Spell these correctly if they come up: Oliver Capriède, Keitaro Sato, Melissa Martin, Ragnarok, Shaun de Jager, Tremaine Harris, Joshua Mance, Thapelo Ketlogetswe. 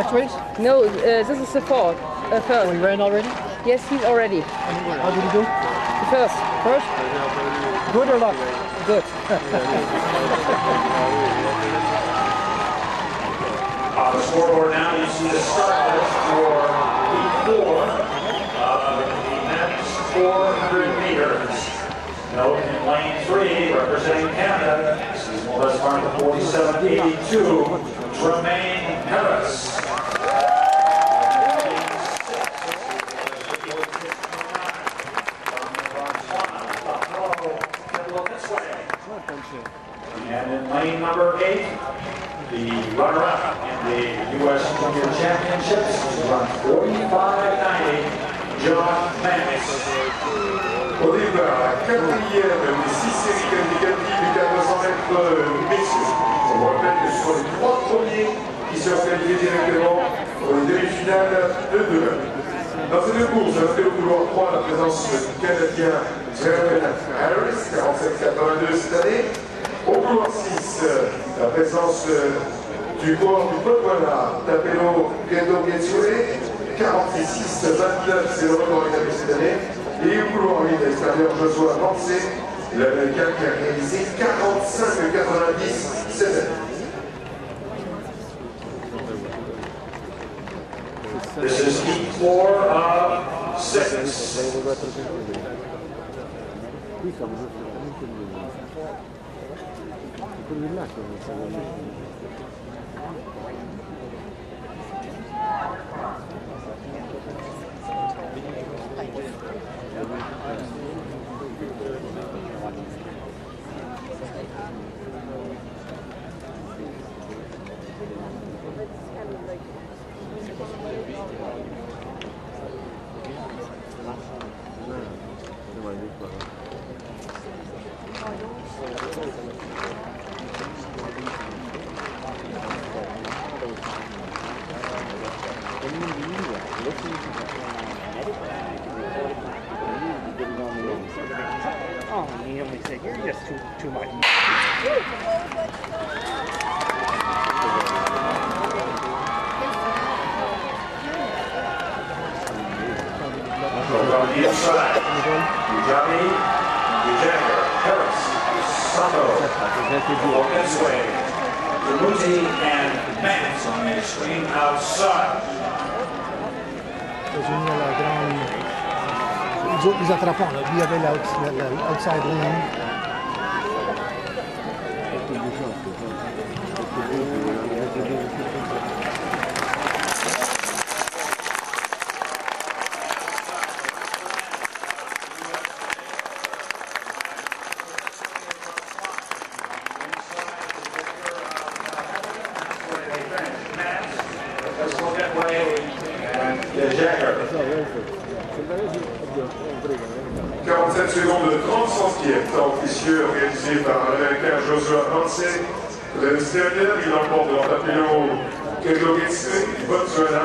Next race? No, this is the fourth. First. Oh, he ran already? Yes, he's already. And how did he do? First. First? Good or luck? Good. On the scoreboard now, you see the start list for the four, the men's 400 meters. Note in lane 3, representing Canada, this is Melissa Martin 4782, Tremaine Harris. And in lane number 8, the runner-up in the U.S. Junior Championships is run 4590, Joshua Mance. Oliver Capriède, les 6 séries qualificatives du 400 mètres messieurs. On vous rappelle que ce sont les 3 premiers qui se qualifient directement pour les demi-finales de 2. Dans ces deux courses, on a fait au couloir 3 la présence du Canadien Tremaine Harris, 47-82 cette année. Au couloir 6, la présence du corps du Botswana, Thapelo Ketlogetswe, 46-29, c'est le record établi cette année. Et au couloir 8 à l'extérieur, Joshua Mance, l'Américain qui a réalisé 45,90 cette année. This is heat 4 of 6. You're just too much. On the inside, Ujami, Ujager, Harris, Sato, Ketlogetswe, Ruzi, and Mance on the screen outside. Les autres les attrapants, là. Lui il avait l'outside ring. Réalisé par l'Américain Joshua Mance. L'extérieur, il emporte dans Thapelo Ketlogetswe du Botswana.